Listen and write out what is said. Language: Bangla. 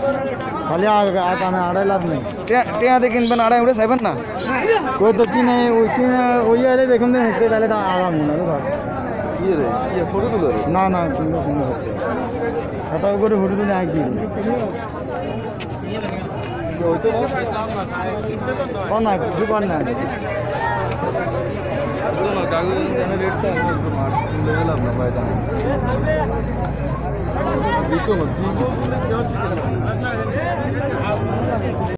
I don't know.